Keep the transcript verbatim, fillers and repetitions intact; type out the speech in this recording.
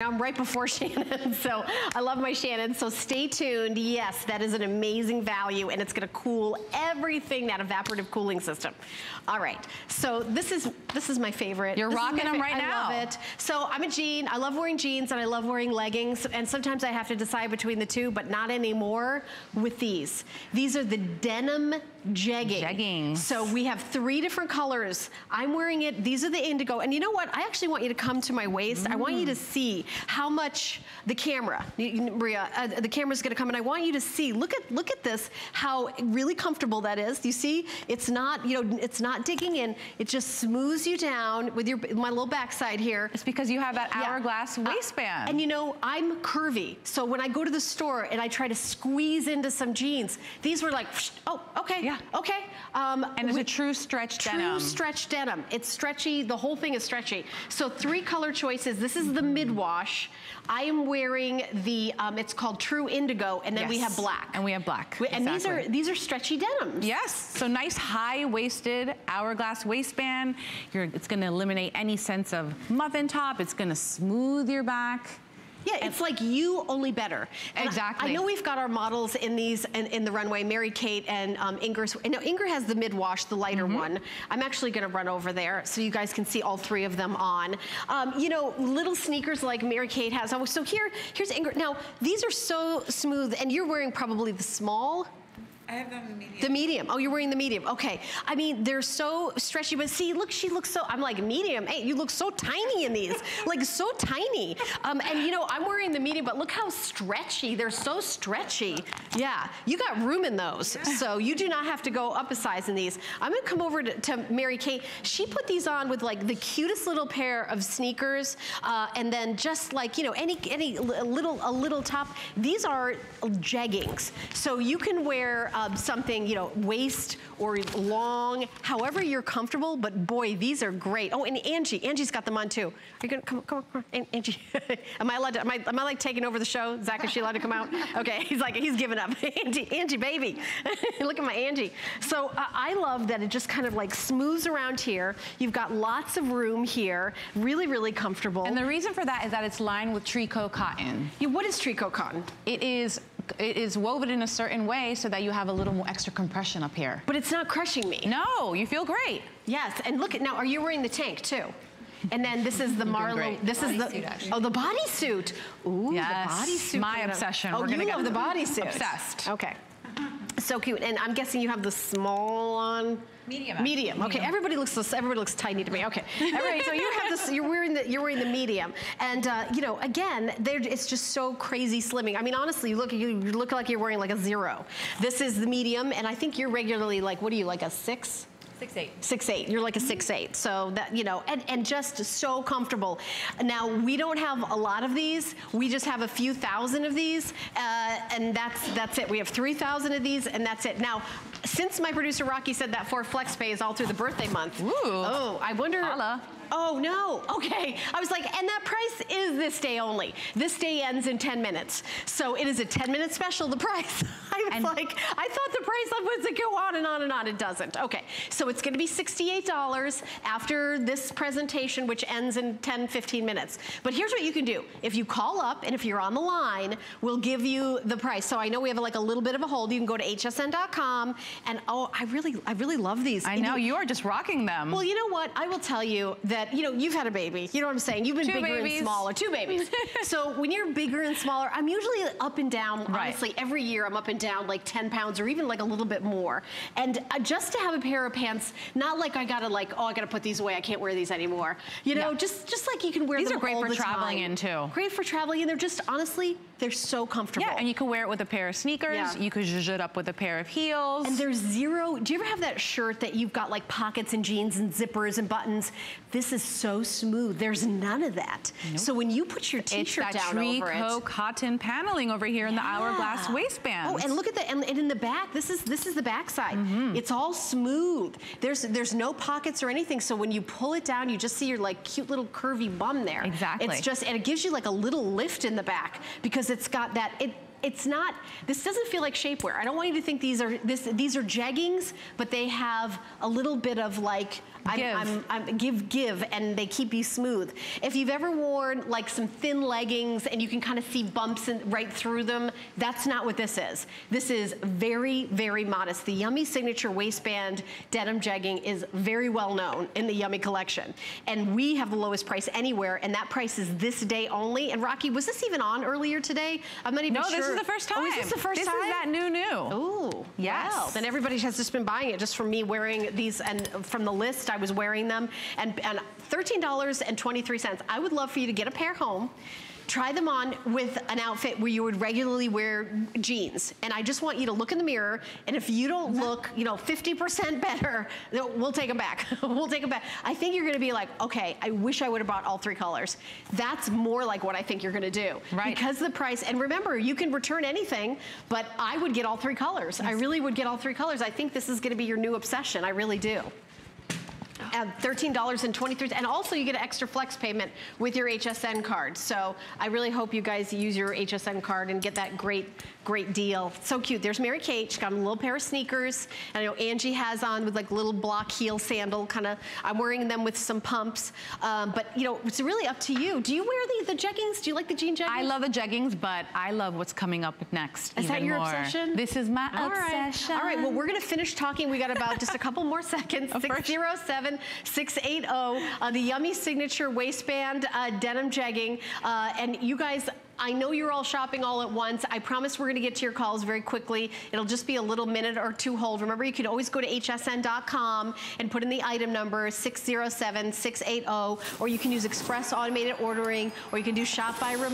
I'm right before Shannon, so I love my Shannon, so stay tuned. Yes, that is an amazing value, and it's gonna cool everything, that evaporative cooling system. All right, so this is this is my favorite. You're this rocking them right now. I love it. So I'm a jean, I love wearing jeans, and I love wearing leggings, and sometimes I have to decide between the two, but not anymore with these. These are the denim jegging. Jegging. So we have three different colors. I'm wearing it, these are the indigo, and you know what? I actually want you to come to my waist. Mm. I want you to see how much the camera, Maria, uh, the camera's gonna come, and I want you to see, look at look at this, how really comfortable that is. You see, it's not, you know, it's not digging in, it just smooths you down with your, my little backside here. It's because you have that hourglass yeah. waistband. Uh, and you know, I'm curvy, so when I go to the store and I try to squeeze into some jeans, these were like, oh, okay, yeah. okay. Um, and it's a true stretch true denim. True stretch denim. It's stretchy, the whole thing is stretchy. So three color choices, this is the midwash. I am wearing the, um, it's called True Indigo, and then yes. we have black. And we have black. We, and exactly. these are these are stretchy denims. Yes. So nice high-waisted hourglass waistband. You're, it's going to eliminate any sense of muffin top. It's going to smooth your back. Yeah, and it's like you, only better. And exactly. I, I know we've got our models in these, in, in the runway, Mary-Kate and um, Inger's. Now, Inger has the mid-wash, the lighter mm-hmm. one. I'm actually gonna run over there so you guys can see all three of them on. Um, you know, little sneakers like Mary-Kate has. So here, here's Inger. Now, these are so smooth, and you're wearing probably the small. I have the medium. The medium. Oh, you're wearing the medium. Okay. I mean, they're so stretchy, but see, look, she looks so, I'm like, medium. Hey, you look so tiny in these. Like, so tiny. Um, and, you know, I'm wearing the medium, but look how stretchy. They're so stretchy. Yeah. You got room in those. Yeah. So you do not have to go up a size in these. I'm going to come over to, to Mary-Kate. She put these on with, like, the cutest little pair of sneakers. Uh, and then just, like, you know, any, any little, a little top. These are jeggings. So you can wear... Um, something, you know, waist or long, however you're comfortable, but boy, these are great. Oh, and Angie, Angie's got them on too. Are you gonna, come on, come on, come on. Angie. Am I allowed to, am I, am I like taking over the show? Zach, is she allowed to come out? Okay, he's like, he's giving up. Angie, Angie, baby. Look at my Angie. So uh, I love that it just kind of like smooths around here. You've got lots of room here. Really, really comfortable. And the reason for that is that it's lined with tricot cotton. Yeah, what is tricot cotton? It is It is woven in a certain way so that you have a little more extra compression up here. But it's not crushing me. No, you feel great. Yes, and look at, now, are you wearing the tank too? And then this is the Marlo, this is the, oh, the bodysuit. Ooh, yes, the bodysuit. My obsession. Oh, you love the bodysuit. Obsessed. Okay. So cute, and I'm guessing you have the small on? Medium. Medium. Okay, medium. Everybody looks everybody looks tiny to me. Okay, all right. So you have this. You're wearing the you're wearing the medium, and uh, you know, again, it's just so crazy slimming. I mean, honestly, you look you look like you're wearing like a zero. This is the medium, and I think you're regularly like, what are you, like a six? Six eight. Six eight. You're like a six eight. So that, you know, and, and just so comfortable. Now, we don't have a lot of these. We just have a few thousand of these, uh, and that's that's it. We have three thousand of these, and that's it. Now, since my producer Rocky said that for FlexPay is all through the birthday month. Ooh. Oh, I wonder. Holla. Oh, no. Okay. I was like, and that price is this day only. This day ends in ten minutes. So it is a ten minute special, the price. I was and like, I thought the price was to go on and on and on. It doesn't. Okay. So it's going to be sixty-eight dollars after this presentation, which ends in ten, fifteen minutes. But here's what you can do. If you call up and if you're on the line, we'll give you the price. So I know we have like a little bit of a hold. You can go to H S N dot com and oh, I really, I really love these. I know. You, you are just rocking them. Well, you know what? I will tell you that That, you know, you've had a baby. You know what I'm saying? You've been Two bigger babies. and smaller. Two babies. So when you're bigger and smaller, I'm usually up and down. Right. Honestly, every year I'm up and down like ten pounds or even like a little bit more. And uh, just to have a pair of pants, not like I gotta like, oh, I gotta put these away. I can't wear these anymore. You know, yeah. just just like you can wear these them are great all for the traveling time. in too. Great for traveling in. They're just honestly, they're so comfortable. Yeah, and you can wear it with a pair of sneakers. Yeah. You could zhuzh it up with a pair of heels. And there's zero. Do you ever have that shirt that you've got like pockets and jeans and zippers and buttons? This This is so smooth. There's none of that. Nope. So when you put your t-shirt down over it, it's that cotton paneling over here in yeah. the hourglass waistband. Oh, and look at the and, and in the back. This is this is the back side. Mm-hmm. It's all smooth. There's there's no pockets or anything. So when you pull it down, you just see your like cute little curvy bum there. Exactly. It's just, and it gives you like a little lift in the back because it's got that. It, it's not, this doesn't feel like shapewear. I don't want you to think these are, this, these are jeggings, but they have a little bit of like, I'm, give. I'm, I'm, give, give, and they keep you smooth. If you've ever worn like some thin leggings and you can kind of see bumps in, right through them, that's not what this is. This is very, very modest. The Yummie Signature Waistband Denim Jegging is very well known in the Yummie collection. And we have the lowest price anywhere, and that price is this day only. And Rocky, was this even on earlier today? I'm not even no, sure. No, this is the first time. Oh, is this the first this time? This is that new, new. Ooh, yes. Wow. Then everybody has just been buying it just from me wearing these, and from the list, I was wearing them. And, and thirteen dollars and twenty-three cents. I would love for you to get a pair home, try them on with an outfit where you would regularly wear jeans. And I just want you to look in the mirror, and if you don't look, you know, fifty percent better, we'll take them back. We'll take them back. I think you're gonna be like, okay, I wish I would have bought all three colors. That's more like what I think you're gonna do. Right. Because the price, and remember, you can return anything, but I would get all three colors. Yes. I really would get all three colors. I think this is gonna be your new obsession. I really do. And thirteen dollars and twenty-three cents, and also you get an extra flex payment with your H S N card. So I really hope you guys use your H S N card and get that great, great deal. So cute. There's Mary Kate. She got a little pair of sneakers. And I know Angie has on with like little block heel sandal kind of. I'm wearing them with some pumps. Um, but you know, it's really up to you. Do you wear the, the jeggings? Do you like the jean jeggings? I love the jeggings, but I love what's coming up next. Is even that your more. obsession? This is my All obsession. Right. All right. Well, we're gonna finish talking. We got about just a couple more seconds. six zero seven six eight zero uh, the Yummie Signature Waistband uh, Denim Jegging, uh, and you guys, I know you're all shopping all at once. I promise we're going to get to your calls very quickly. It'll just be a little minute or two hold. Remember, you can always go to H S N dot com and put in the item number six zero seven six eight zero, or you can use express automated ordering, or you can do shop by remote.